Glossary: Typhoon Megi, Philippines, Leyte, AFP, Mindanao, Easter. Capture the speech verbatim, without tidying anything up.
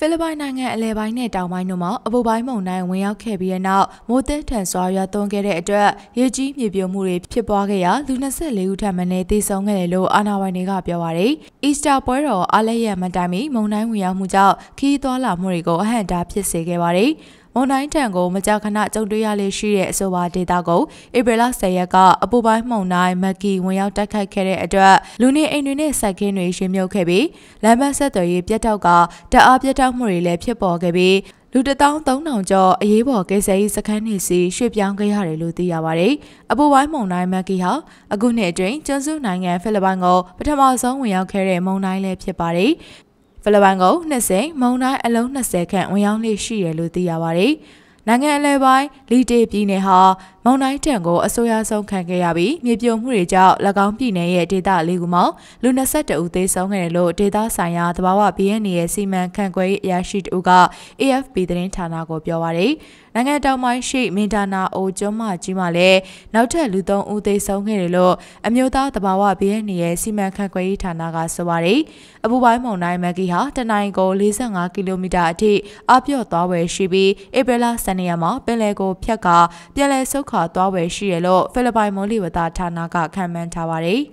Philippinesနိုင်ငံအလဲပိုင်းနဲ့တောင်ပိုင်းတို့မှာအပူပိုင်းမုန်တိုင်းဝင်ရောက်ခဲ့ပြီးတဲ့နောက်မိုးသည်းထန်စွာရွာသွန်းခဲ့တဲ့အတွက်ရေကြီးမြေပြိုမှုတွေဖြစ်ပွားခဲ့ရာလူ၂၄ဦးထပ်မံသေဆုံးခဲ့တယ်လို့အာဏာပိုင်တွေကပြောပါတယ်။ အီစတာပွဲတော်အားလပ်ရက်မတိုင်မီမုန်တိုင်းဝင်ရောက်မှုကြောင့်ခရီးသွားလာမှုတွေကိုအဟန့်အတားဖြစ်စေခဲ့ပါတယ်။မုန်တိုင်းထံကိုမကြာခဏကြုံတွေ့ရလေရှိတဲ့အဆိုပါဒေတာကိုဧပြီလ၁၀ရက်ကအပူပိုင်းမုန်တိုင်းမက်ကီဝင်ရောက်တိုက်ခိုက်ခဲ့တဲ့အတွက်လူနေအိမ်တွေနဲ့စိုက်ခင်းတွေရေမြုပ်ခဲ့ပြီးလမ်းမဆက်သွယ်ရေးပြတ်တောက်ကတအားပြတ်တောက်မှုတွေလည်းဖြစ်ပေါ်ခဲ့ပြီးလူတစ်သောင်းသုံးထောင်ကျော်အရေးပေါ်ကိစ္စရေးစခန်းနေစီရွှေ့ပြောင်းခဲ့ရတယ်လို့သိရပါတယ်။အပူပိုင်းမုန်တိုင်းမက်ကီဟာအခုနှစ်အတွင်းကျွန်းစုနိုင်ငံဖိလစ်ပိုင်ကိုပထမဆုံးဝင်ရောက်ခဲ့တဲ့မုန်တိုင်းလည်းဖြစ်ပါတယ်။ဖိလစ်ပိုင်ကို၂၀မုန်တိုင်းအလုံး၂၀ခန့်ဝင်ရောက်လေ့ရှိတယ်လို့သိရပါတယ်။နိုင်ငံအလဲပိုင်းလီတေပြည်နယ်ဟာမုန်တိုင်းထံကိုအဆိုးရွားဆုံးခံခဲ့ရပြီးမြေပြိုမှုတွေကြောင့်၎င်းပြည်နယ်ရဲ့ဒေသလေးခုမှာလူ၂၁ဦးသေဆုံးခဲ့တယ်လို့ဒေသဆိုင်ရာသဘာဝဘေးအန္တရာယ်စီမံခန့်ခွဲရေးအရာရှိတဦးက A F P သတင်းဌာနကိုပြောပါတယ်။နိုင်ငံတောင်ပိုင်းရှိမင်ဒါနာအိုကျွန်းမကြီးမှာလည်းနောက်ထပ်လူ၃ဦးသေဆုံးခဲ့တယ်လို့အမျိုးသားသဘာဝဘေးအန္တရာယ်စီမံခန့်ခွဲရေးဌာနကဆိုပါတယ်။အပူပိုင်းမုန်တိုင်းမက်ကီဟာတနင်္ဂနွေကို၄၅ကီလိုမီတာအထိအပြော့သွားဝယ်ရှိပြီးဧပြီလ၁၂ရက်မှာပင်လယ်ကိုဖြတ်ကာပြန်လည်ဆုတ်ခါသွားဝယ်ရှိရလို့ဖိလစ်ပိုင်မိုးလေဝသဌာနကခန့်မှန်းထားပါတယ်။